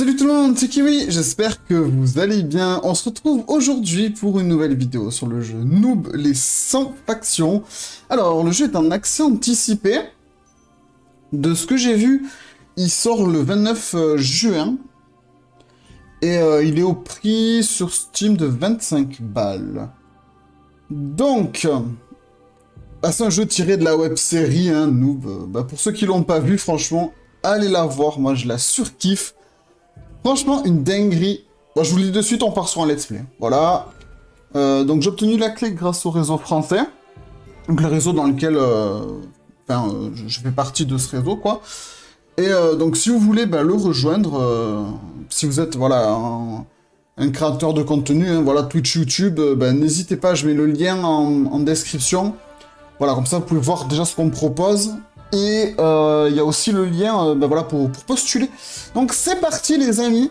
Salut tout le monde, c'est Kiwi, j'espère que vous allez bien. On se retrouve aujourd'hui pour une nouvelle vidéo sur le jeu Noob: Les Sans-Factions. Alors, le jeu est en accès anticipé. De ce que j'ai vu, il sort le 29 juin. Et il est au prix sur Steam de 25 balles. Donc, c'est un jeu tiré de la web-série, hein, Noob. Pour ceux qui l'ont pas vu, franchement, allez la voir, moi je la surkiffe. Franchement, une dinguerie. Bon, je vous le dis de suite, on part sur un let's play. Voilà. Donc j'ai obtenu la clé grâce au réseau français. Donc le réseau dans lequel... je fais partie de ce réseau, quoi. Et donc si vous voulez le rejoindre, si vous êtes un créateur de contenu, hein, voilà, Twitch, YouTube, n'hésitez pas, je mets le lien en description. Voilà, comme ça vous pouvez voir déjà ce qu'on propose. Et il y a aussi le lien pour postuler. Donc c'est parti les amis.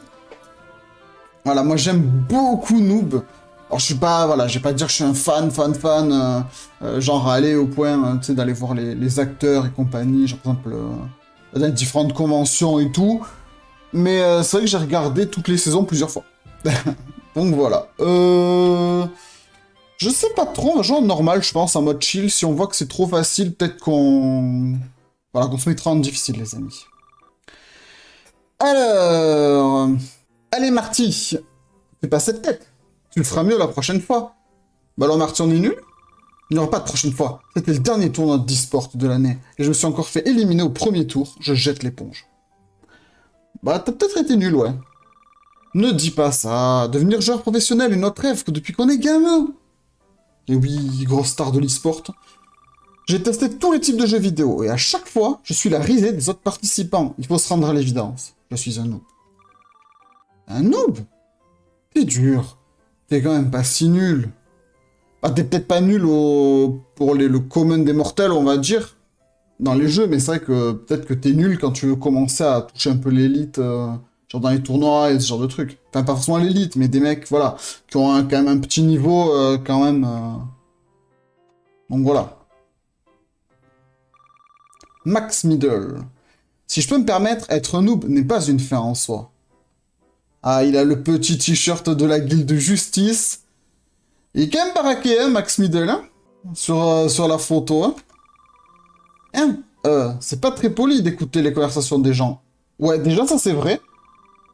Voilà, moi j'aime beaucoup Noob. Alors je suis pas, je vais pas dire que je suis un fan. Genre aller au point, tu sais, d'aller voir les acteurs et compagnie, genre par exemple dans différentes conventions et tout. Mais c'est vrai que j'ai regardé toutes les saisons plusieurs fois. Donc voilà. Je sais pas trop, on va jouer en normal, je pense, en mode chill. Si on voit que c'est trop facile, peut-être qu'on... Voilà, qu'on se mettra en difficile, les amis. Alors... Allez, Marty, fais pas cette tête. Tu le feras mieux la prochaine fois. Bah alors, Marty, on est nul. Il n'y aura pas de prochaine fois. C'était le dernier tournoi d'e-sport de l'année. Et je me suis encore fait éliminer au premier tour. Je jette l'éponge. Bah, t'as peut-être été nul, ouais. Ne dis pas ça. Devenir joueur professionnel est notre rêve que depuis qu'on est gamin. Et oui, grosse star de l'e-sport. J'ai testé tous les types de jeux vidéo, et à chaque fois, je suis la risée des autres participants. Il faut se rendre à l'évidence. Je suis un noob. Un noob? T'es dur. T'es quand même pas si nul. Bah, t'es peut-être pas nul pour le commun des mortels, on va dire, dans les jeux, mais c'est vrai que peut-être que t'es nul quand tu veux commencer à toucher un peu l'élite, genre dans les tournois et ce genre de trucs. Enfin, pas forcément l'élite, mais des mecs, voilà, qui ont quand même un petit niveau, quand même. Donc voilà. Max Middle. Si je peux me permettre, être un noob n'est pas une fin en soi. Ah, il a le petit t-shirt de la guilde de justice. Il est quand même baraqué, hein, Max Middle, hein, sur la photo, hein. C'est pas très poli d'écouter les conversations des gens. Ouais, déjà, ça, c'est vrai.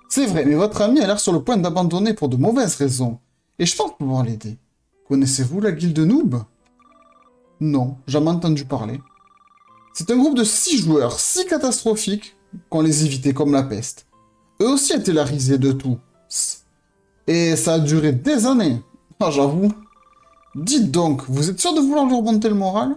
C'est vrai, mais votre ami a l'air sur le point d'abandonner pour de mauvaises raisons. Et je pense pouvoir l'aider. Connaissez-vous la guilde Noob? Non, jamais entendu parler. C'est un groupe de 6 joueurs, si catastrophiques, qu'on les évitait comme la peste. Eux aussi étaient la risée de tout. Et ça a duré des années. Ah, j'avoue. Dites donc, vous êtes sûr de vouloir leur remonter le moral?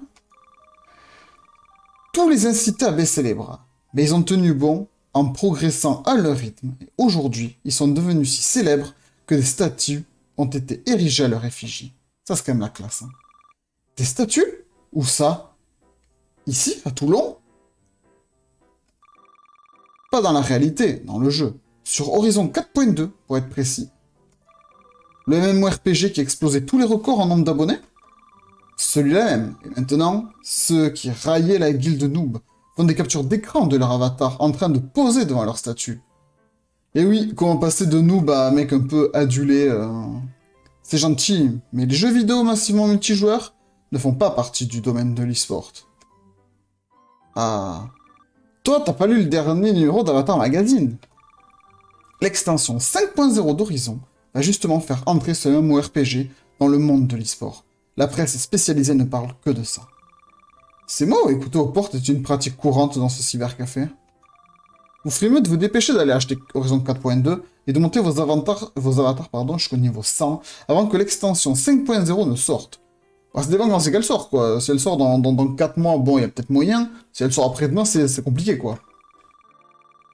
Tous les incitaient à baisser les bras. Mais ils ont tenu bon... en progressant à leur rythme. Et aujourd'hui, ils sont devenus si célèbres que des statues ont été érigées à leur effigie. Ça, c'est quand même la classe, hein. Des statues? Où ça? Ici, à Toulon? Pas dans la réalité, dans le jeu. Sur Horizon 4.2, pour être précis. Le MMORPG qui explosait tous les records en nombre d'abonnés? Celui-là même. Et maintenant, ceux qui raillaient la guilde Noob font des captures d'écran de leur avatar en train de poser devant leur statue. Et oui, comment passer de noob à un mec un peu adulé, c'est gentil, mais les jeux vidéo massivement multijoueurs ne font pas partie du domaine de l'e-sport. Ah... Toi, t'as pas lu le dernier numéro d'Avatar Magazine? L'extension 5.0 d'Horizon va justement faire entrer ce MMORPG dans le monde de l'e-sport. La presse spécialisée ne parle que de ça. C'est moi, écouter aux portes est une pratique courante dans ce cybercafé. Vous ferez mieux de vous dépêcher d'aller acheter Horizon 4.2 et de monter vos avatars jusqu'au niveau 100 avant que l'extension 5.0 ne sorte. Bah, ça dépend quand c'est qu'elle sort, quoi. Si elle sort dans 4 mois, bon, il y a peut-être moyen. Si elle sort après-demain, c'est compliqué, quoi.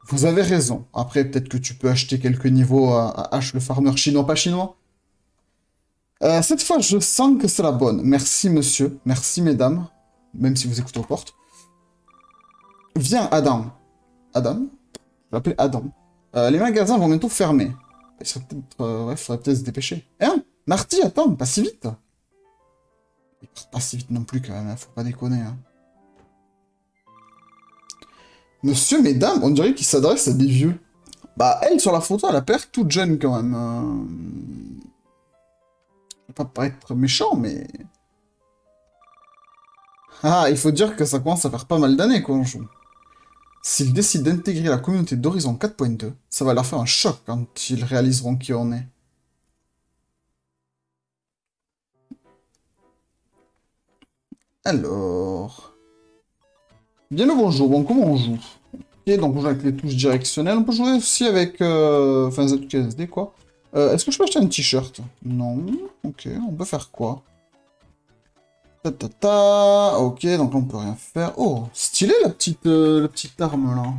Vous avez raison. Après, peut-être que tu peux acheter quelques niveaux à H, le farmer chinois, pas chinois. Cette fois, je sens que c'est la bonne. Merci, monsieur. Merci, mesdames. Même si vous écoutez aux portes. Viens, Adam. Adam? Je vais l'appeler Adam. Les magasins vont bientôt fermer. Il faudrait peut-être se dépêcher. Hein? Marty, attends, pas si vite. Il part pas si vite non plus, quand même, hein, faut pas déconner, hein. Monsieur, mesdames, on dirait qu'il s'adresse à des vieux. Bah, elle, sur la photo, elle apparaît toute jeune, quand même. Je vais pas paraître méchant, mais... Ah, il faut dire que ça commence à faire pas mal d'années, quoi, en jeu. S'ils décident d'intégrer la communauté d'Horizon 4.2, ça va leur faire un choc quand ils réaliseront qui on est. Alors... Bien le bonjour, bon, comment on joue? Ok, donc on joue avec les touches directionnelles, on peut jouer aussi avec... Enfin, ZQSD, quoi. Est-ce que je peux acheter un t-shirt? Non, ok, on peut faire quoi? Ta ta ta, ok, donc on peut rien faire. Oh, stylé la petite arme là.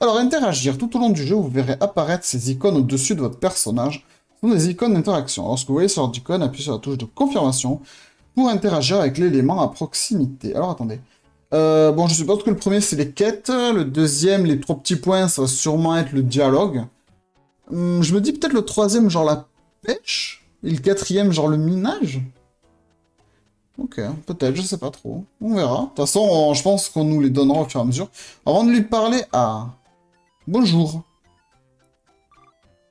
Alors, interagir. Tout au long du jeu, vous verrez apparaître ces icônes au-dessus de votre personnage. Ce sont des icônes d'interaction. Lorsque vous voyez ce genre d'icône, appuyez sur la touche de confirmation pour interagir avec l'élément à proximité. Alors, attendez. Bon, je suppose que le premier, c'est les quêtes. Le deuxième, les trois petits points, ça va sûrement être le dialogue. Je me dis peut-être le troisième, genre la pêche. Et le quatrième, genre le minage. Ok, peut-être, je sais pas trop. On verra. De toute façon, je pense qu'on nous les donnera au fur et à mesure. Avant de lui parler à... Bonjour.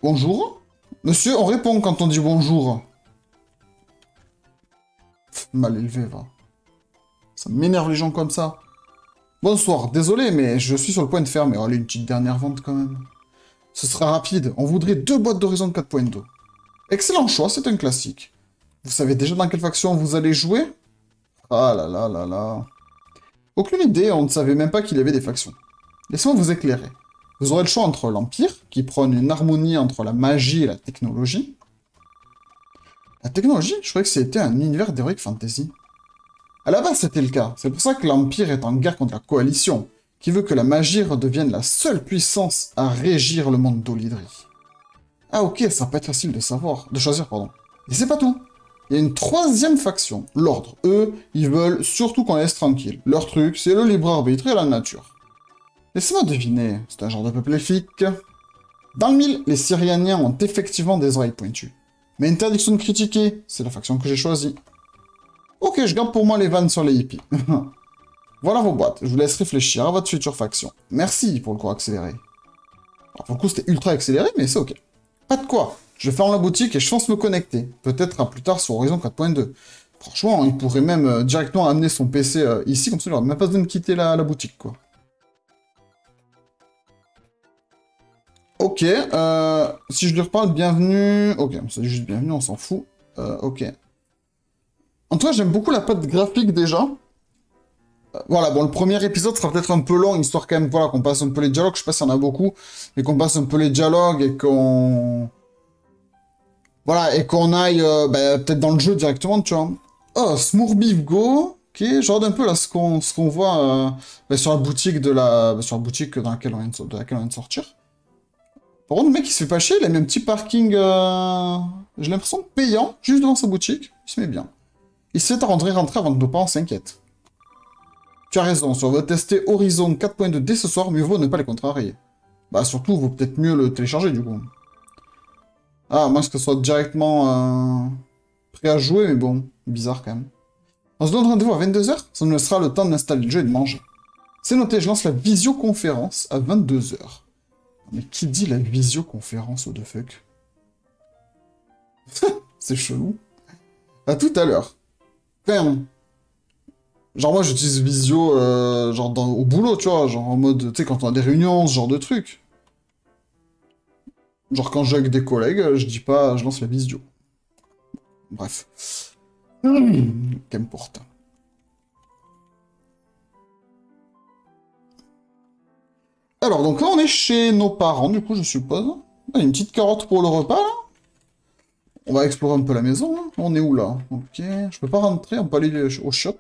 Bonjour? Monsieur, on répond quand on dit bonjour. Mal élevé, va. Ça m'énerve les gens comme ça. Bonsoir, désolé, mais je suis sur le point de fermer. Allez, une petite dernière vente quand même. Ce sera rapide. On voudrait 2 boîtes d'Horizon 4.2. Excellent choix, c'est un classique. Vous savez déjà dans quelle faction vous allez jouer? Ah là là là là... Aucune idée, on ne savait même pas qu'il y avait des factions. Laissez-moi vous éclairer. Vous aurez le choix entre l'Empire, qui prône une harmonie entre la magie et la technologie. La technologie? Je croyais que c'était un univers d'Heroic Fantasy. À la base, c'était le cas. C'est pour ça que l'Empire est en guerre contre la Coalition, qui veut que la magie redevienne la seule puissance à régir le monde d'Olydri. Ah ok, ça peut être facile de savoir... de choisir, pardon. Et c'est pas tout. Il y a une troisième faction, l'Ordre. Eux, ils veulent surtout qu'on laisse tranquille. Leur truc, c'est le libre arbitre et la nature. Laissez-moi deviner, c'est un genre de peuple elfique. Dans le mille, les Syrianiens ont effectivement des oreilles pointues. Mais interdiction de critiquer, c'est la faction que j'ai choisie. Ok, je garde pour moi les vannes sur les hippies. Voilà vos boîtes, je vous laisse réfléchir à votre future faction. Merci pour le cours accéléré. Alors pour le coup, c'était ultra accéléré, mais c'est ok. Pas de quoi. Je ferme la boutique et je pense me connecter. Peut-être à plus tard sur Horizon 4.2. Franchement, il pourrait même directement amener son PC ici, comme ça il n'aurait même pas besoin de quitter la boutique, quoi. Ok, si je lui reparle, bienvenue... Ok, c'est juste bienvenue, on s'en fout. Ok. En tout cas, j'aime beaucoup la patte graphique, déjà. Voilà, bon, le premier épisode sera peut-être un peu long, histoire quand même, voilà, qu'on passe un peu les dialogues. Je sais pas s'il y en a beaucoup, mais qu'on passe un peu les dialogues et qu'on... Voilà, et qu'on aille bah, peut-être dans le jeu directement, tu vois. Oh, Smourbif Go. Ok, je regarde un peu là ce qu'on voit bah, sur la boutique, dans laquelle on vient de sortir. Par contre, le mec, il se fait pas chier, il a mis un petit parking, j'ai l'impression, payant, juste devant sa boutique. Il se met bien. Il se fait à rentrer avant que nos parents s'inquiètent. Tu as raison, si on veut tester Horizon 4.2 dès ce soir, mieux vaut ne pas les contrarier. Bah, surtout, vaut peut-être mieux le télécharger, du coup. Ah, moi, que ce soit directement prêt à jouer, mais bon, bizarre quand même. On se donne rendez-vous à 22h, ça nous laissera le temps d'installer le jeu et de manger. C'est noté, je lance la visioconférence à 22h. Mais qui dit la visioconférence, what the fuck? C'est chelou. À tout à l'heure. Enfin, genre moi, j'utilise visio genre au boulot, tu vois, genre en mode, tu sais, quand on a des réunions, ce genre de trucs. Genre quand je joue avec des collègues, je dis pas, je lance la visio. Bref. Qu'importe. Alors donc là on est chez nos parents du coup je suppose. Là, une petite carotte pour le repas là. On va explorer un peu la maison. Hein. On est où là? Ok, je peux pas rentrer, on peut aller au shot.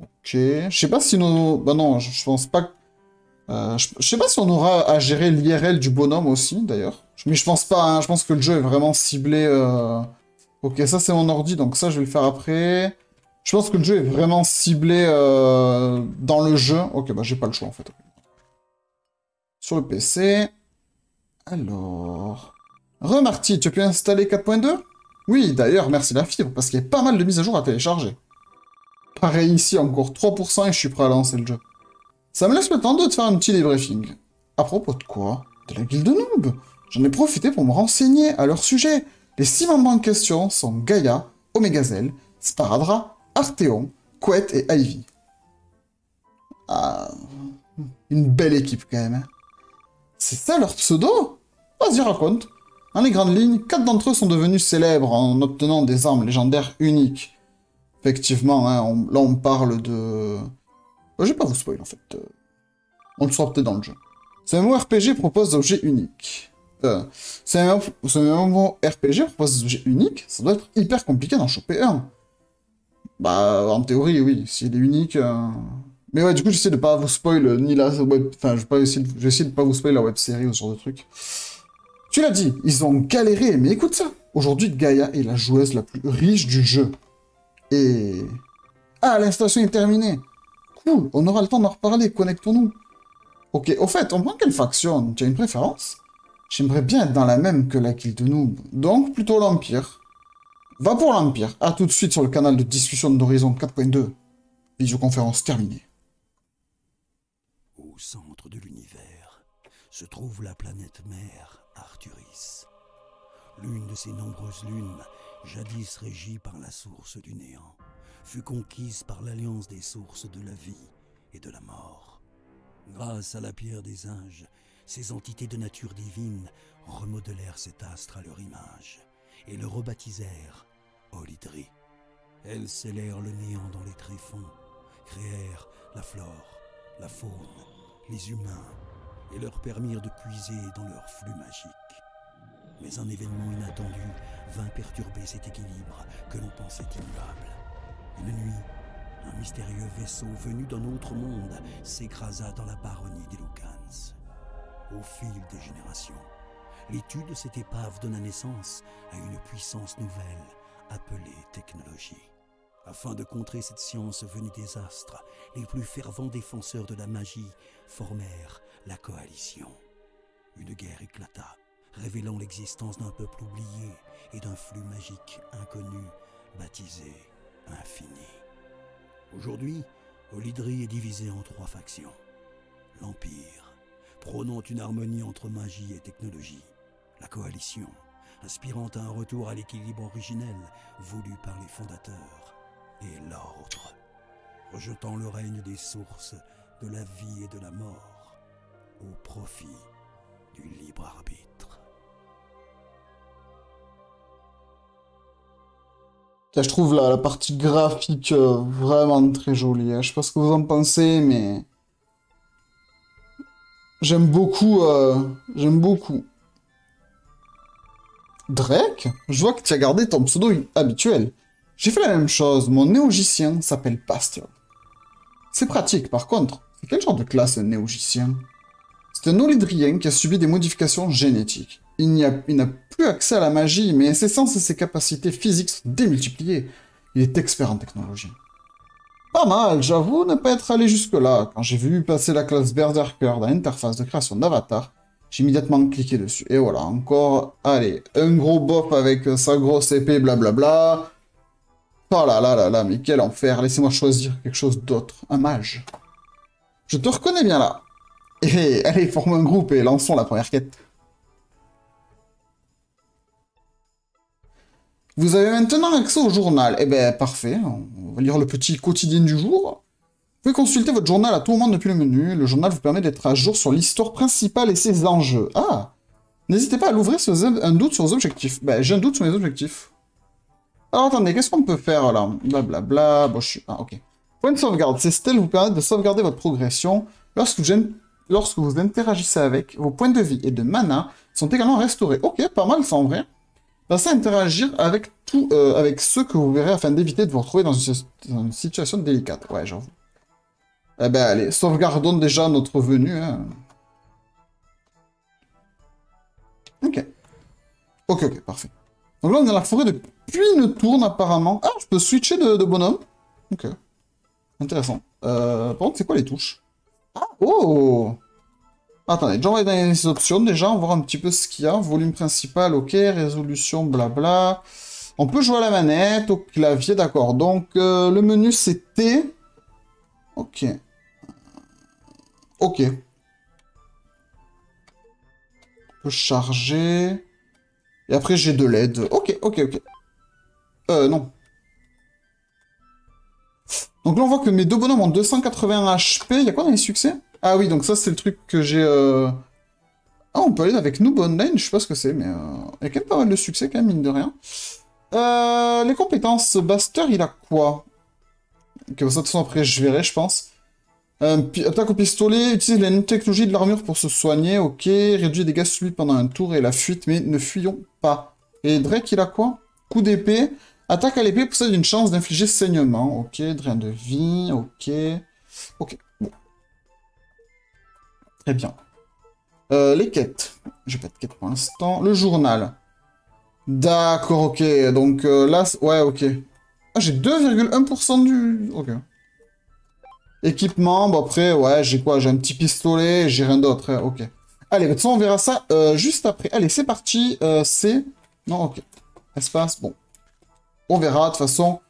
Ok, je sais pas si nos... Bah non, je pense pas... je sais pas si on aura à gérer l'IRL du bonhomme aussi, d'ailleurs. Mais je pense pas, hein, je pense que le jeu est vraiment ciblé... Ok, ça c'est mon ordi, donc ça je vais le faire après. Je pense que le jeu est vraiment ciblé dans le jeu. Ok, bah j'ai pas le choix en fait. Sur le PC... Alors... Remarty, tu as pu installer 4.2? Oui, d'ailleurs, merci la fibre, parce qu'il y a pas mal de mises à jour à télécharger. Pareil ici, encore 3% et je suis prêt à lancer le jeu. Ça me laisse le temps de te faire un petit débriefing. À propos de quoi? de la guilde Noob. J'en ai profité pour me renseigner à leur sujet. Les 6 membres en question sont Gaïa, Omegazel, Sparadra, Arteon, Quet et Ivy. Ah, une belle équipe quand même. Hein. C'est ça leur pseudo? Vas-y, raconte. Dans les grandes lignes, 4 d'entre eux sont devenus célèbres en obtenant des armes légendaires uniques. Effectivement, hein, là on parle de... Je vais pas vous spoiler en fait. On le saura peut-être dans le jeu. Ce MMORPG propose des objets uniques. Ce MMORPG propose des objets uniques, ça doit être hyper compliqué d'en choper un. Bah, en théorie, oui, s'il est unique... Mais ouais, du coup, j'essaie de pas vous spoiler ni la web... Enfin, j'essaie de pas vous spoiler la web-série ou ce genre de truc. Tu l'as dit, ils ont galéré, mais écoute ça. Aujourd'hui, Gaïa est la joueuse la plus riche du jeu. Et... Ah, l'installation est terminée. Cool, on aura le temps d'en reparler, connectons-nous. Ok, au fait, on prend quelle faction? Tu as une préférence? J'aimerais bien être dans la même que la guilde Noob, donc plutôt l'Empire. Va pour l'Empire, à tout de suite sur le canal de discussion d'Horizon 4.2. Visioconférence terminée. Au centre de l'univers se trouve la planète mère Arturis, l'une de ces nombreuses lunes, jadis régie par la source du néant, fut conquise par l'alliance des sources de la vie et de la mort. Grâce à la pierre des âges, ces entités de nature divine remodelèrent cet astre à leur image et le rebaptisèrent Olydri. Elles scellèrent le néant dans les tréfonds, créèrent la flore, la faune, les humains, et leur permirent de puiser dans leur flux magique. Mais un événement inattendu vint perturber cet équilibre que l'on pensait immuable. Une nuit, un mystérieux vaisseau venu d'un autre monde s'écrasa dans la baronnie des Lucans. Au fil des générations, l'étude de cette épave donna naissance à une puissance nouvelle appelée technologie. Afin de contrer cette science venue des astres, les plus fervents défenseurs de la magie formèrent la Coalition. Une guerre éclata, révélant l'existence d'un peuple oublié et d'un flux magique inconnu, baptisé Infini. Aujourd'hui, Olydri est divisée en 3 factions. L'Empire, prônant une harmonie entre magie et technologie. La Coalition, aspirant à un retour à l'équilibre originel voulu par les fondateurs. Et l'ordre, rejetant le règne des sources, de la vie et de la mort, au profit du libre arbitre. Là, je trouve la partie graphique vraiment très jolie. Hein. Je sais pas ce que vous en pensez, mais j'aime beaucoup. Drake, je vois que tu as gardé ton pseudo habituel. J'ai fait la même chose, mon néogicien s'appelle Baster. C'est pratique par contre, c'est quel genre de classe un néogicien? C'est un olydrien qui a subi des modifications génétiques. Il n'a plus accès à la magie, mais ses sens et ses capacités physiques sont démultipliées. Il est expert en technologie. Pas mal, j'avoue ne pas être allé jusque-là. Quand j'ai vu passer la classe Berserker dans l'interface de création d'avatar, j'ai immédiatement cliqué dessus. Et voilà, encore, allez, un gros bop avec sa grosse épée, blablabla. Oh là là là là, mais quel enfer, laissez-moi choisir quelque chose d'autre, un mage. Je te reconnais bien là. Et allez, formons un groupe et lançons la première quête. Vous avez maintenant accès au journal. Eh ben parfait, on va lire le petit quotidien du jour. Vous pouvez consulter votre journal à tout moment depuis le menu. Le journal vous permet d'être à jour sur l'histoire principale et ses enjeux. Ah, n'hésitez pas à l'ouvrir si vous avez un doute sur vos objectifs. Ben j'ai un doute sur mes objectifs. Alors attendez, qu'est-ce qu'on peut faire là? Blablabla, bon je suis... Ah ok. Point de sauvegarde, ces stèles vous permettent de sauvegarder votre progression. Lorsque vous interagissez avec, vos points de vie et de mana sont également restaurés. Ok, pas mal ça en vrai. Passez à interagir avec, avec ceux que vous verrez afin d'éviter de vous retrouver dans une situation délicate. Ouais j'avoue. Eh ben allez, sauvegardons déjà notre venue. Hein. Ok. Ok, ok, parfait. Donc là on est dans la forêt de Puyne-Tourne apparemment. Ah, je peux switcher de bonhomme. Ok. Intéressant. Par contre, c'est quoi les touches? Ah, oh! Attendez, déjà on va aller dans les options. Déjà, on va voir un petit peu ce qu'il y a. Volume principal, ok. Résolution, blabla. On peut jouer à la manette, au clavier, d'accord. Donc, le menu c'est T. Ok. Ok. peux charger. Et après, j'ai deux LED. Ok, ok, ok. Non. Donc là, on voit que mes deux bonhommes ont 280 HP. Il y a quoi dans les succès? Ah oui, donc ça, c'est le truc que j'ai... Ah, on peut aller avec Noob Online, je sais pas ce que c'est, mais... Il y a quand même pas mal de succès, quand même, mine de rien. Les compétences. Baster, il a quoi? Que ça, de toute façon, après, je verrai, je pense. Attaque au pistolet, utilise la technologie de l'armure pour se soigner, ok. Réduit les dégâts subis pendant un tour et la fuite, mais ne fuyons pas. Et Drake, il a quoi? Coup d'épée. Attaque à l'épée possède une chance d'infliger saignement. Ok, drain de vie, ok. Ok, bon. Très bien. Les quêtes. J'ai pas de quête pour l'instant. Le journal. D'accord, ok. Donc là, ouais, ok. Ah, j'ai 2,1% du... Ok. Équipement, bah après, ouais, j'ai quoi? J'ai un petit pistolet, j'ai rien d'autre, hein, ok. Allez, de toute façon, on verra ça juste après. Allez, c'est parti, c'est... Non, ok. Espace, bon. On verra, de toute façon...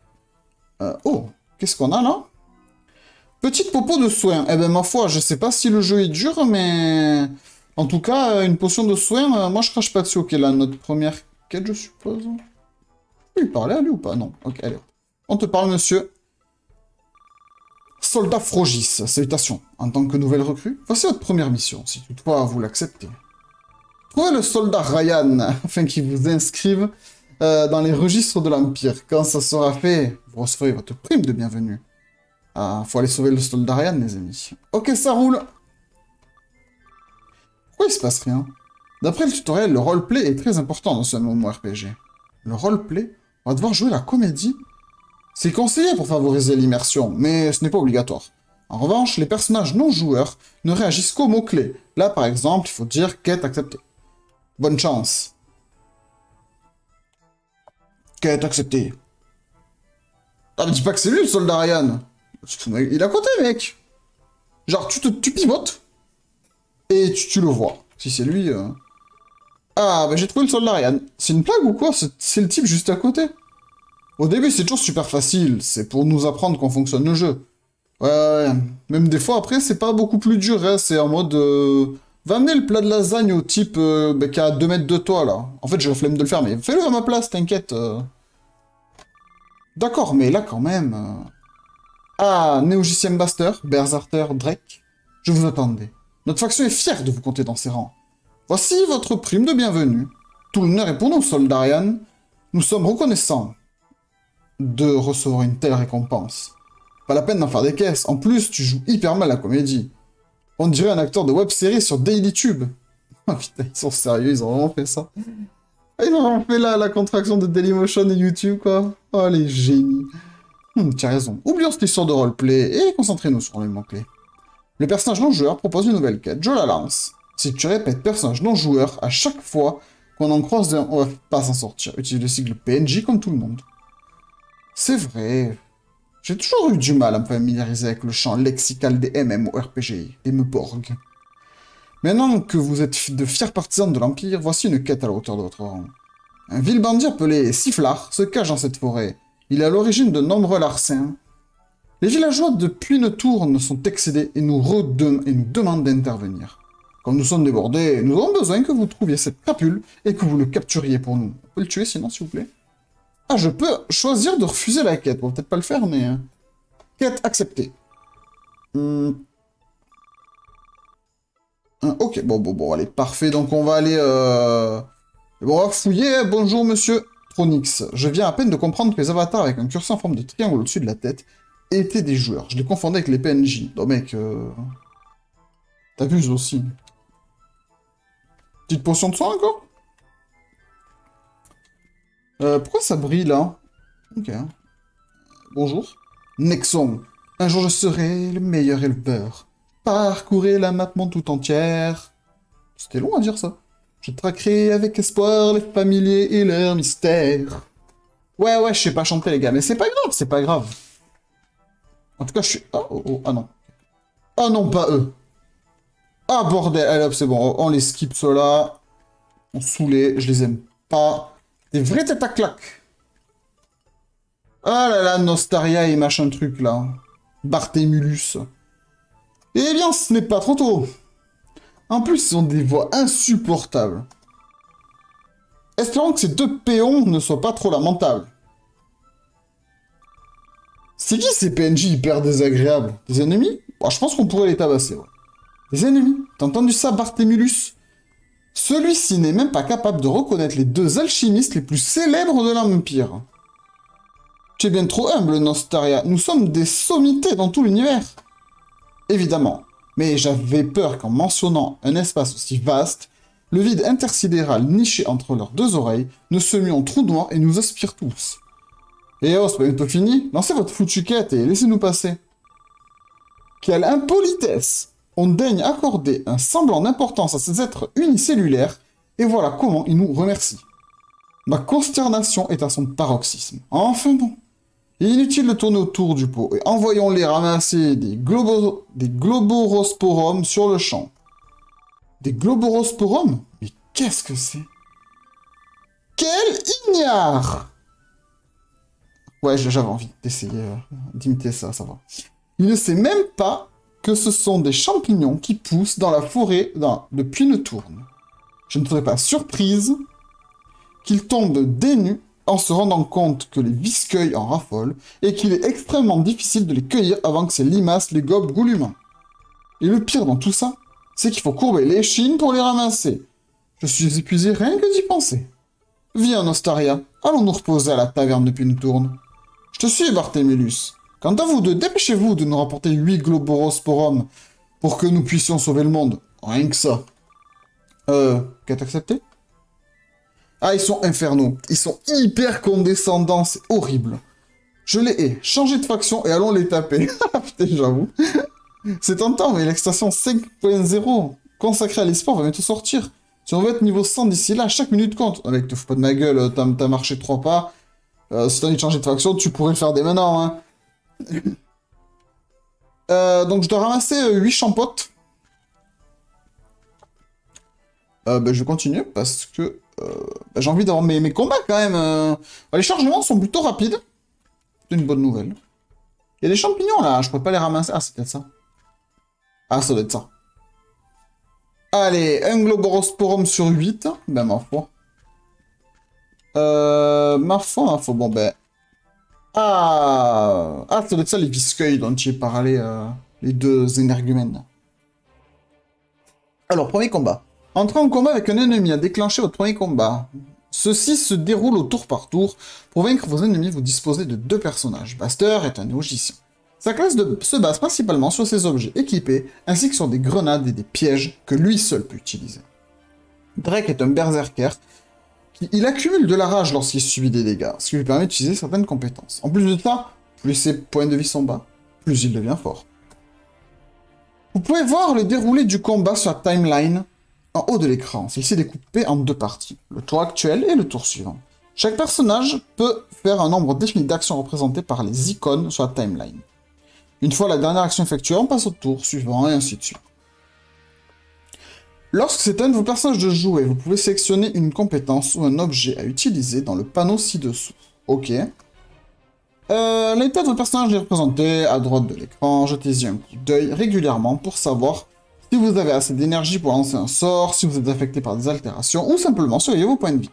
Oh, qu'est-ce qu'on a, là? Petite popo de soin. Eh ben, ma foi, je sais pas si le jeu est dur, mais... En tout cas, une potion de soin, moi, je crache pas dessus. Ok, là, notre première quête, je suppose. Il parlait à lui ou pas? Non. Ok, allez. On te parle, monsieur. Soldat Frogis, salutations. En tant que nouvelle recrue, voici votre première mission, si toutefois vous l'acceptez. Trouvez le soldat Ryan, afin qu'il vous inscrive dans les registres de l'Empire. Quand ça sera fait, vous recevrez votre prime de bienvenue. Ah, faut aller sauver le soldat Ryan, les amis. Ok, ça roule. Pourquoi il se passe rien? D'après le tutoriel, le roleplay est très important dans ce MMORPG. Le roleplay? On va devoir jouer la comédie? C'est conseillé pour favoriser l'immersion, mais ce n'est pas obligatoire. En revanche, les personnages non-joueurs ne réagissent qu'aux mots-clés. Là, par exemple, il faut dire « Quête acceptée ». Bonne chance. Quête acceptée. Ah, mais dis pas que c'est lui, le soldat Ryan. Il est à côté, mec. Genre, tu pivotes et tu le vois. Si c'est lui... Ah, bah j'ai trouvé le soldat Ryan. C'est une plague ou quoi? C'est le type juste à côté. Au début, c'est toujours super facile. C'est pour nous apprendre qu'on fonctionne le jeu. Ouais, même des fois, après, c'est pas beaucoup plus dur. Hein. C'est en mode... Va amener le plat de lasagne au type qui a 2 mètres de toi, là. En fait, j'ai la flemme de le faire, mais fais-le à ma place, t'inquiète. D'accord, mais là, quand même... Ah, Néogicième Baster, Berserker, Drake. Je vous attendais. Notre faction est fière de vous compter dans ses rangs. Voici votre prime de bienvenue. Tout l'honneur est pour nous, soldat Ryan. Nous sommes reconnaissants de recevoir une telle récompense. Pas la peine d'en faire des caisses. En plus, tu joues hyper mal la comédie. On dirait un acteur de web-série sur DailyTube. Oh putain, ils sont sérieux, ils ont vraiment fait ça. Ils ont vraiment fait la contraction de Dailymotion et YouTube, quoi. Oh, les génies. T'as raison. Oublions cette histoire de roleplay et concentrez-nous sur les mots-clés. Le personnage non-joueur propose une nouvelle quête. Je la lance. Si tu répètes personnage non-joueur à chaque fois qu'on en croise, on va pas s'en sortir. Utilise le sigle PNJ comme tout le monde. C'est vrai. J'ai toujours eu du mal à me familiariser avec le champ lexical des MMORPG, des Meborg. Maintenant que vous êtes de fiers partisans de l'Empire, voici une quête à la hauteur de votre rang. Un vil bandit appelé Siflar se cache dans cette forêt. Il est à l'origine de nombreux larcins. Les villageois de Puyne-Tourne sont excédés et nous demandent d'intervenir. Comme nous sommes débordés, nous avons besoin que vous trouviez cette crapule et que vous le capturiez pour nous. On peut le tuer sinon, s'il vous plaît? Ah, je peux choisir de refuser la quête. On va peut-être pas le faire, mais... Quête acceptée. Ok, bon, allez, parfait. Donc, on va aller... Bon, on va fouiller. Bonjour, monsieur Chronix. Je viens à peine de comprendre que les avatars avec un curseur en forme de triangle au-dessus de la tête étaient des joueurs. Je les confondais avec les PNJ. Non, mec... T'abuses aussi. Petite potion de soin, encore? Pourquoi ça brille, là? Ok. Bonjour. Nexon. Un jour, je serai le meilleur éleveur. Parcourez la map monde tout entière. C'était long à dire, ça. Je traquerai avec espoir les familiers et leurs mystères. Ouais, je sais pas chanter, les gars. Mais c'est pas grave, c'est pas grave. En tout cas, je suis... Oh, ah non. Ah non, pas eux. Ah, bordel. Allez, hop, c'est bon. On les skip, ceux-là. On saoulait. Je les aime pas. Des vraies têtes à claque. Ah là là, Nostaria et machin truc, là. Barthémulus. Eh bien, ce n'est pas trop tôt. En plus, ce sont des voix insupportables. Espérons que ces deux péons ne soient pas trop lamentables. C'est qui ces PNJ hyper désagréables? Des ennemis? Bon, je pense qu'on pourrait les tabasser. Ouais. Des ennemis? T'as entendu ça, Barthémulus? Celui-ci n'est même pas capable de reconnaître les deux alchimistes les plus célèbres de l'Empire. Tu es bien trop humble, Nostaria. Nous sommes des sommités dans tout l'univers. Évidemment. Mais j'avais peur qu'en mentionnant un espace aussi vaste, le vide intersidéral niché entre leurs deux oreilles ne se mue en trou noir et nous aspire tous. Et oh, c'est pas bientôt fini? Lancez votre foutue quête et laissez-nous passer. Quelle impolitesse! On daigne accorder un semblant d'importance à ces êtres unicellulaires, et voilà comment ils nous remercient. Ma consternation est à son paroxysme. Enfin bon. Inutile de tourner autour du pot, et envoyons-les ramasser des globorosporums sur le champ. Des globorosporums? Mais qu'est-ce que c'est? Quel ignare! Ouais, j'avais envie d'essayer d'imiter ça, ça va. Il ne sait même pas que ce sont des champignons qui poussent dans la forêt de Puyne-Tourne. Je ne serais pas surprise qu'ils tombent dénus en se rendant compte que les viscueils en raffolent et qu'il est extrêmement difficile de les cueillir avant que ces limaces les gobent goulûment. Et le pire dans tout ça, c'est qu'il faut courber l'échine pour les ramasser. Je suis épuisé rien que d'y penser. Viens, Nostaria, allons nous reposer à la taverne de Puyne-Tourne. Je te suis, Barthémulus. Quant à vous deux, dépêchez-vous de nous rapporter 8 globorosporums pour que nous puissions sauver le monde. Rien que ça. Quest accepté? Ah, ils sont infernaux. Ils sont hyper condescendants. C'est horrible. Je les hais. Changez de faction et allons les taper. Putain, j'avoue. C'est tentant, mais l'extension 5.0 consacrée à l'esport va bientôt sortir. Si on veut être niveau 100 d'ici là, chaque minute compte. Ah, mec, te fous pas de ma gueule. T'as marché 3 pas. Si t'as envie de changer de faction, tu pourrais le faire dès maintenant, hein. Donc je dois ramasser 8 champottes. Je vais continuer parce que j'ai envie d'avoir mes combats quand même. Les chargements sont plutôt rapides. C'est une bonne nouvelle. Il y a des champignons là, je pourrais pas les ramasser. Ah, c'est peut-être ça. Ah, ça doit être ça. Allez, un globorosporum sur 8. Ben ma foi. Ma foi. Bon ben... Ah, ça doit être ça, les viscueils dont j'ai parlé, les deux énergumènes. Alors, premier combat. Entrez en combat avec un ennemi à déclencher votre premier combat. Ceci se déroule au tour par tour. Pour vaincre vos ennemis, vous disposez de deux personnages. Baster est un logicien. Sa classe se base principalement sur ses objets équipés, ainsi que sur des grenades et des pièges que lui seul peut utiliser. Drake est un berserker. Il accumule de la rage lorsqu'il subit des dégâts, ce qui lui permet d'utiliser certaines compétences. En plus de ça, plus ses points de vie sont bas, plus il devient fort. Vous pouvez voir le déroulé du combat sur la timeline en haut de l'écran. Celle-ci est découpée en deux parties, le tour actuel et le tour suivant. Chaque personnage peut faire un nombre défini d'actions représentées par les icônes sur la timeline. Une fois la dernière action effectuée, on passe au tour suivant et ainsi de suite. Lorsque c'est un de vos personnages de jouer, vous pouvez sélectionner une compétence ou un objet à utiliser dans le panneau ci-dessous. Ok. L'état de votre personnage est représenté à droite de l'écran. Jetez-y un coup d'œil régulièrement pour savoir si vous avez assez d'énergie pour lancer un sort, si vous êtes affecté par des altérations ou simplement surveiller vos points de vie.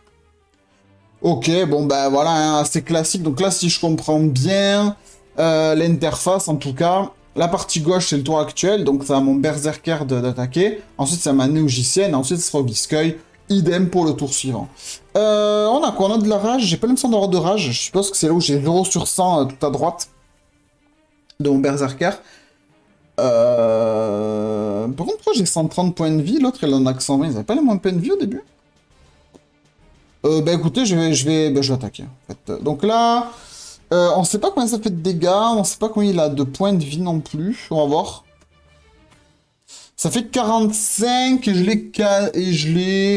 Ok, bon ben voilà, hein, c'est classique. Donc là, si je comprends bien l'interface en tout cas... La partie gauche, c'est le tour actuel, donc ça a mon berserker d'attaquer. Ensuite, ça a ma néogicienne. Ensuite, ce sera au viscueil. Idem pour le tour suivant. On a quoi? On a de la rage. J'ai pas l'impression d'avoir de rage. Je suppose que c'est là où j'ai 0 sur 100 tout à droite de mon berserker. Par contre, j'ai 130 points de vie. L'autre, elle en a que 120. Ils avaient pas les moins de points de vie au début? Écoutez, je vais attaquer. En fait. Donc là... on sait pas combien ça fait de dégâts, on sait pas combien il a de points de vie non plus, on va voir. Ça fait 45 et je l'ai,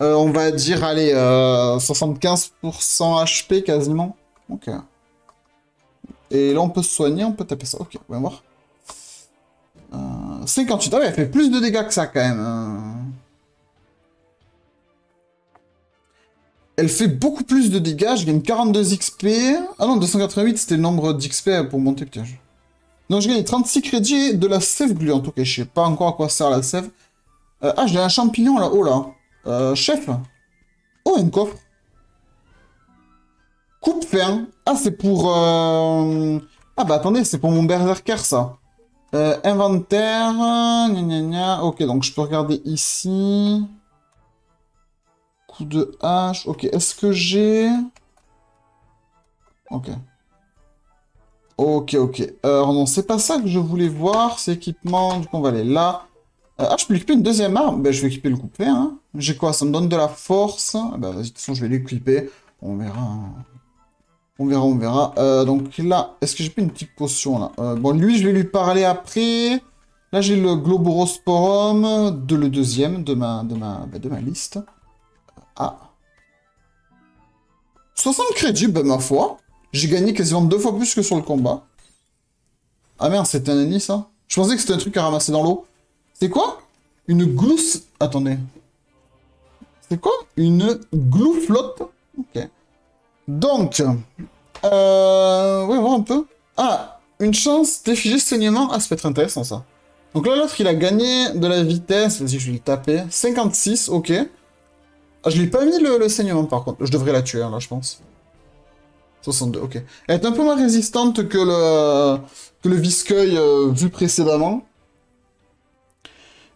on va dire, allez, 75% HP quasiment. Ok. Et là on peut se soigner, on peut taper ça, ok, on va voir. 58, ah ouais, elle fait plus de dégâts que ça quand même. Elle fait beaucoup plus de dégâts, je gagne 42 XP. Ah non, 288 c'était le nombre d'XP pour monter, putain. Donc je gagne 36 crédits de la sève gluante. Ok, je sais pas encore à quoi sert la sève. Ah, j'ai un champignon là-haut, là. Chef. Oh, un coffre. Coupe fin. Ah, c'est pour... Ah bah attendez, c'est pour mon berserker, ça. Inventaire... Gna gna gna. Ok, donc je peux regarder ici. Coup de hache. Ok, est-ce que j'ai... Ok. Ok, ok. Non, c'est pas ça que je voulais voir. C'est équipement. Du coup, on va aller là. Ah, je peux équiper une deuxième arme. Ben, je vais équiper le coupé. Hein. J'ai quoi? Ça me donne de la force. Ben, de toute façon, je vais l'équiper. On verra. On verra, on verra. Donc là, est-ce que j'ai pris une petite potion là? Bon, lui, je vais lui parler après. Là, j'ai le Globorosporum, le deuxième de ma liste. Ah. 60 crédits, ben, ma foi. J'ai gagné quasiment 2 fois plus que sur le combat. Ah merde, c'était un ennemi, ça? Je pensais que c'était un truc à ramasser dans l'eau. C'est quoi? Une glousse... Attendez. C'est quoi? Une glouflotte? Ok. Donc... Ouais, voir un peu. Ah, une chance d'effigie saignement. Ah, ça peut être intéressant, ça. Donc là, l'autre, il a gagné de la vitesse. Vas-y, je vais le taper. 56, ok. Ah, je lui ai pas mis le saignement, par contre. Je devrais la tuer, là, je pense. 62, ok. Elle est un peu moins résistante que le viscueil vu précédemment.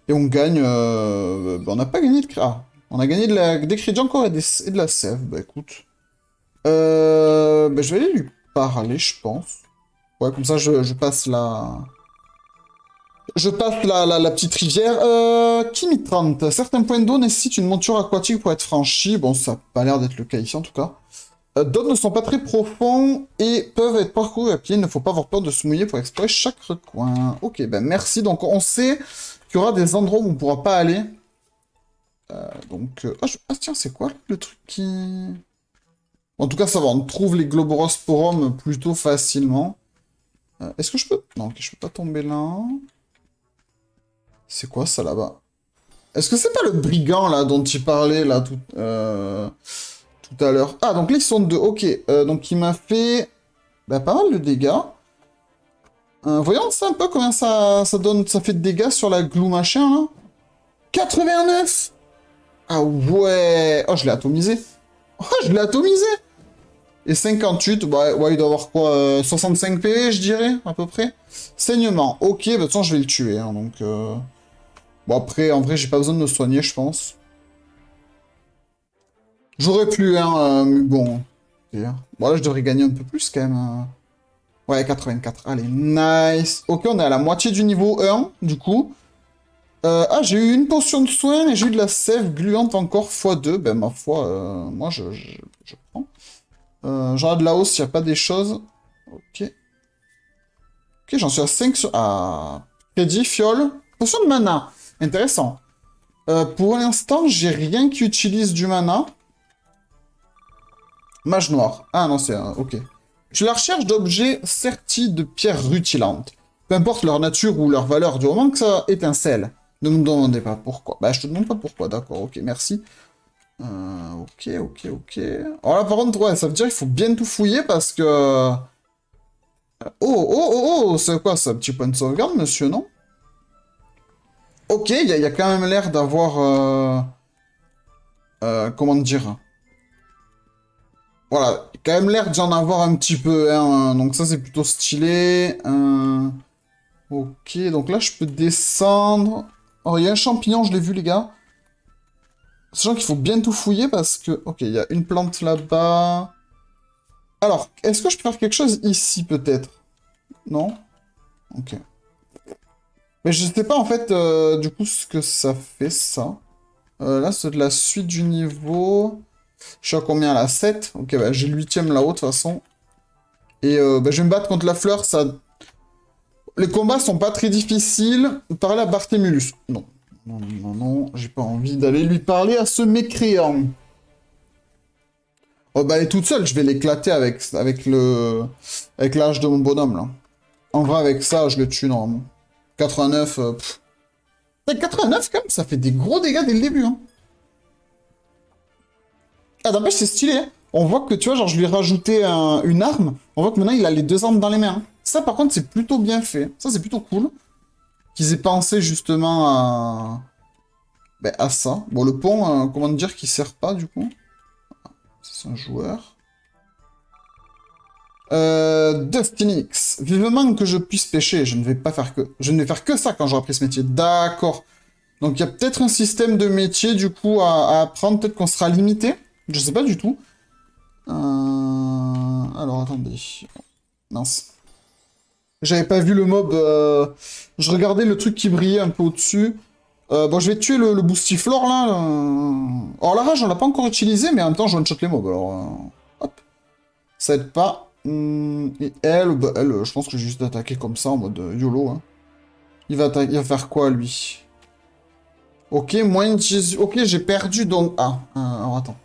Et on gagne... on n'a pas gagné de... Ah, on a gagné des crédits encore et de la sève. Bah écoute. Bah, je vais aller lui parler, je pense. Ouais, comme ça, je passe la... Je passe la petite rivière. Kimi 30. Certains points d'eau nécessitent une monture aquatique pour être franchie. Bon, ça n'a pas l'air d'être le cas ici, en tout cas. D'autres ne sont pas très profonds et peuvent être parcourus à pied. Il ne faut pas avoir peur de se mouiller pour explorer chaque recoin. Ok, ben bah, merci. Donc, on sait... Il y aura des endroits où on ne pourra pas aller. Oh, ah tiens, c'est quoi le truc qui... En tout cas, ça va, on trouve les Globorosporum plutôt facilement. Est-ce que je peux... Non, ok, je peux pas tomber là. C'est quoi ça là-bas? Est-ce que c'est pas le brigand là dont il parlait là tout à l'heure? Ah, donc là, ils sont deux. Ok, donc il m'a fait bah, pas mal de dégâts. Voyons ça un peu combien ça donne, ça fait de dégâts sur la glou machin là. 89. Ah ouais. Oh, je l'ai atomisé. Oh, je l'ai atomisé. Et 58, bah ouais, il doit avoir quoi 65 PV, je dirais, à peu près. Saignement. Ok, bah de toute façon, je vais le tuer. Hein, donc, bon, après, en vrai, j'ai pas besoin de me soigner, je pense. J'aurais plus, hein, mais bon. Bon, là, je devrais gagner un peu plus quand même. Ouais, 84. Allez, nice. Ok, on est à la moitié du niveau 1, du coup. Ah, j'ai eu une potion de soin et j'ai eu de la sève gluante encore x2. Ben, ma foi, moi, je prends. J'en ai de la hausse, il n'y a pas des choses. Ok. Ok, j'en suis à 5 sur... Ah, crédit, fiole. Potion de mana. Intéressant. Pour l'instant, j'ai rien qui utilise du mana. Mage noir. Ah non, c'est... Ok. Je la recherche d'objets sertis de pierres rutilantes. Peu importe leur nature ou leur valeur, du moment que ça étincelle. Ne me demandez pas pourquoi. Bah, je te demande pas pourquoi, d'accord, ok, merci. Ok, ok, ok. Alors là, par contre, ouais, ça veut dire qu'il faut bien tout fouiller parce que... Oh, c'est quoi, ça, petit point de sauvegarde, monsieur, non? Ok, il y a quand même l'air d'avoir... comment dire? Voilà, quand même l'air d'en avoir un petit peu, hein. Donc ça c'est plutôt stylé. Ok, donc là je peux descendre. Oh, il y a un champignon, je l'ai vu les gars. Sachant qu'il faut bien tout fouiller parce que... Ok, il y a une plante là-bas. Alors, est-ce que je peux faire quelque chose ici peut-être? Non? Ok. Mais je sais pas en fait du coup ce que ça fait ça. Là c'est de la suite du niveau... Je suis à combien là? 7. Ok, bah, j'ai le 8ème là-haut de toute façon. Et bah, je vais me battre contre la fleur. Ça... Les combats sont pas très difficiles. Parler à Barthémulus. Non. Non, non, non. J'ai pas envie d'aller lui parler à ce mécréant. Oh, bah, elle est toute seule. Je vais l'éclater avec l'âge de mon bonhomme là. En vrai, avec ça, je le tue normalement. 89. 89 quand même, ça fait des gros dégâts dès le début. Hein. Ah, d'empêche, c'est stylé. On voit que, tu vois, genre, je lui ai rajouté une arme. On voit que maintenant, il a les 2 armes dans les mains. Ça, par contre, c'est plutôt bien fait. Ça, c'est plutôt cool. Qu'ils aient pensé, justement, bah, à ça. Bon, le pont, comment dire qu'il sert pas du coup. C'est un joueur. Destinix. Vivement que je puisse pêcher. Je ne vais faire que ça quand j'aurai pris ce métier. D'accord. Donc il y a peut-être un système de métier du coup à apprendre. Peut-être qu'on sera limité. Je sais pas du tout. Alors attendez. Mince. J'avais pas vu le mob. Je regardais le truc qui brillait un peu au-dessus. Bon, je vais tuer le boostiflore là. Or la rage, on l'a pas encore utilisé, mais en même temps, je one-shot les mobs. Alors, hop. Ça aide pas. Et elle, bah, elle, je pense que je vais juste attaquer comme ça en mode YOLO. Hein. Il va faire quoi lui? Ok, moins de... Ok, j'ai perdu donc. Ah, alors attends.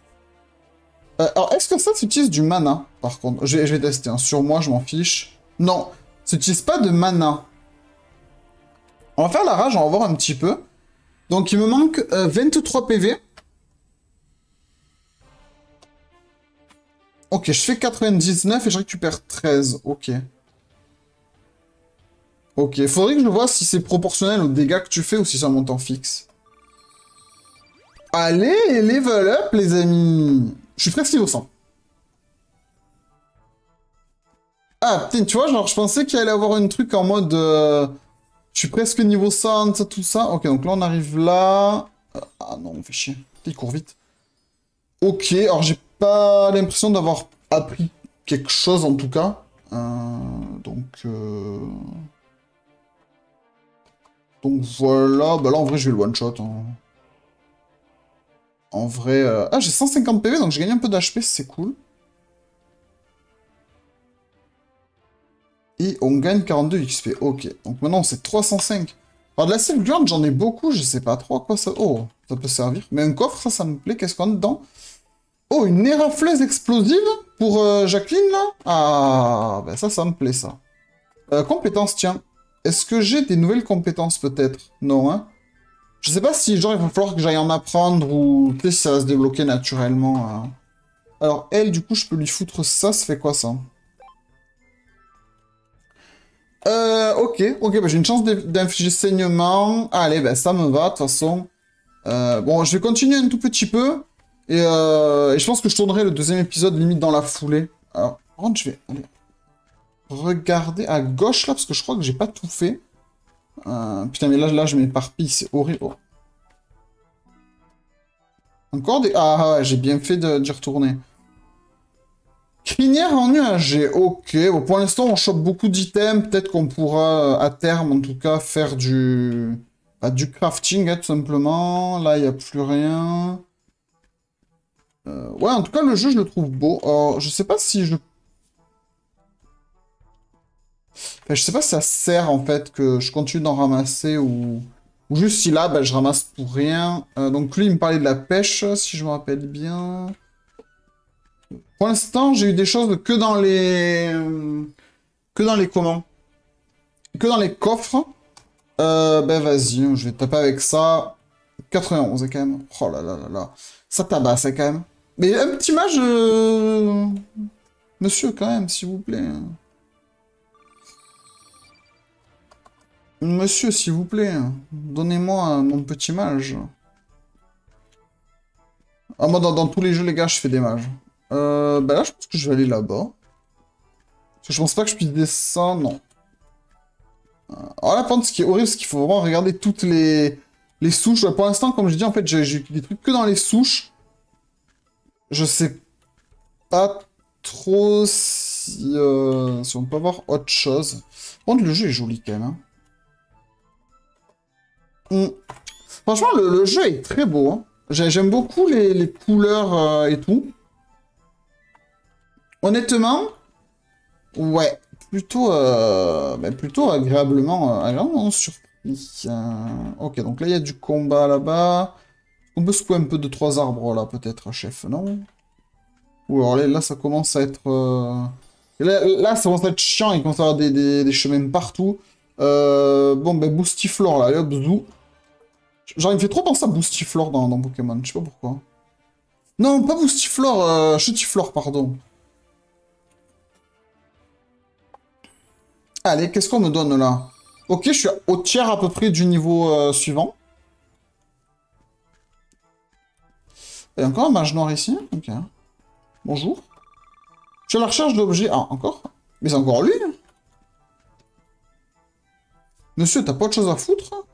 Alors, est-ce que ça s'utilise du mana? Par contre, je vais tester. Hein. Sur moi, je m'en fiche. Non, ça n'utilise pas de mana. On va faire la rage, on va voir un petit peu. Donc, il me manque 23 PV. Ok, je fais 99 et je récupère 13. Ok. Ok, faudrait que je vois si c'est proportionnel aux dégâts que tu fais ou si c'est un montant fixe. Allez, level up, les amis. Je suis presque niveau 100. Ah, putain, tu vois, genre, je pensais qu'il allait avoir un truc en mode... Je suis presque niveau 100, ça, tout ça. Ok, donc là, on arrive là. Ah non, on fait chier. Il court vite. Ok, alors j'ai pas l'impression d'avoir appris quelque chose, en tout cas. Donc voilà. Bah là, en vrai, je vais le one-shot. Hein. En vrai... Ah, j'ai 150 PV, donc j'ai gagné un peu d'HP, c'est cool. Et on gagne 42 XP. Ok, donc maintenant c'est 305. Alors de la cible gluante, j'en ai beaucoup, je sais pas trop à quoi ça... Oh, ça peut servir. Mais un coffre, ça me plaît. Qu'est-ce qu'on a dedans? Oh, une érafleuse explosive pour Jacqueline, là. Ah, ben ça me plaît, ça. Compétences, tiens. Est-ce que j'ai des nouvelles compétences, peut-être? Non, hein. Je sais pas si, genre, il va falloir que j'aille en apprendre ou... Tu sais, si ça va se débloquer naturellement. Alors, elle, du coup, je peux lui foutre ça. Ça fait quoi, ça? Ok, bah, j'ai une chance d'infliger saignement. Allez, bah, ça me va, de toute façon. Bon, je vais continuer un tout petit peu. Et je pense que je tournerai le deuxième épisode limite dans la foulée. Alors, par contre, je vais aller regarder à gauche, là, parce que je crois que j'ai pas tout fait. Putain, mais là, je m'éparpille, c'est horrible. Oh. Encore des... Ah, ouais, j'ai bien fait d'y retourner. Crinière en nuage, ok. Bon, pour l'instant, on chope beaucoup d'items. Peut-être qu'on pourra, à terme, en tout cas, faire du crafting, hein, tout simplement. Là, il n'y a plus rien. Ouais, en tout cas, le jeu, je le trouve beau. Alors, je sais pas si je... Enfin, je sais pas si ça sert, en fait, que je continue d'en ramasser ou... juste si là, bah, je ramasse pour rien. Donc, lui, il me parlait de la pêche, si je me rappelle bien... Pour l'instant, j'ai eu des choses que dans les... Que dans les coffres. Ben vas-y, je vais taper avec ça. 91, quand même. Oh là là là là. Ça tabasse, quand même. Mais un petit mage... Monsieur, quand même, s'il vous plaît. Monsieur, s'il vous plaît. Donnez-moi mon petit mage. Ah, moi, dans tous les jeux, les gars, je fais des mages. Bah là, je pense que je vais aller là-bas. Parce que je pense pas que je puisse descendre, non. Alors là, par contre, ce qui est horrible, c'est qu'il faut vraiment regarder toutes les souches. Pour l'instant, comme je dis, en fait, j'ai des trucs que dans les souches. Je sais pas trop si, si on peut avoir autre chose. Par contre, le jeu est joli, quand même. Hein. Franchement, le jeu est très beau. Hein. J'aime beaucoup les couleurs et tout. Honnêtement, ouais, plutôt agréablement surpris. Ok, donc là, il y a du combat là-bas. On peut secouer un peu de 3 arbres là, peut-être, chef, non? Ou alors là, ça commence à être... Là, ça commence à être chiant, il commence à avoir des chemins partout. Bon, ben, Boostiflore, là, allez, hop, zou. Genre, il me fait trop penser à Boostiflore dans Pokémon, je sais pas pourquoi. Non, pas Boostiflore, Chutiflore, pardon. Allez, qu'est-ce qu'on me donne là? Ok, je suis au tiers à peu près du niveau suivant. Il y a encore un mage noir ici. Ok. Bonjour. Je suis à la recherche d'objets. Ah, encore? Mais c'est encore lui? Monsieur, t'as pas de choses à foutre?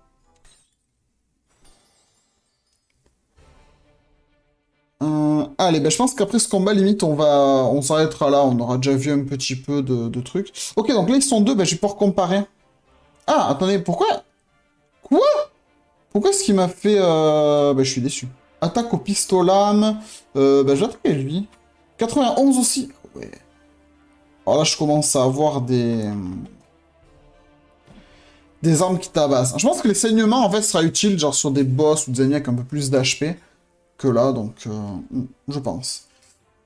Allez, ben je pense qu'après ce combat, limite, on s'arrêtera là. On aura déjà vu un petit peu de trucs. Ok, donc là, ils sont deux. Ben, je vais pouvoir comparer. Ah, attendez, pourquoi? Quoi? Pourquoi est-ce qu'il m'a fait... Ben, je suis déçu. Attaque au pistolam. Ben, je vais attaquer lui. 91 aussi. Ouais. Alors là, je commence à avoir des armes qui tabassent. Je pense que les saignements, en fait, sera utile, genre sur des boss ou des ennemis avec un peu plus d'HP. Que là, donc, je pense.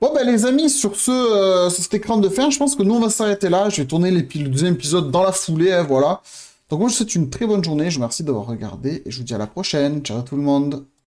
Bon, ben, les amis, sur ce, sur cet écran de fin, je pense que nous, on va s'arrêter là. Je vais tourner le deuxième épisode dans la foulée, hein, voilà. Donc, moi, je vous souhaite une très bonne journée. Je vous remercie d'avoir regardé et je vous dis à la prochaine. Ciao tout le monde.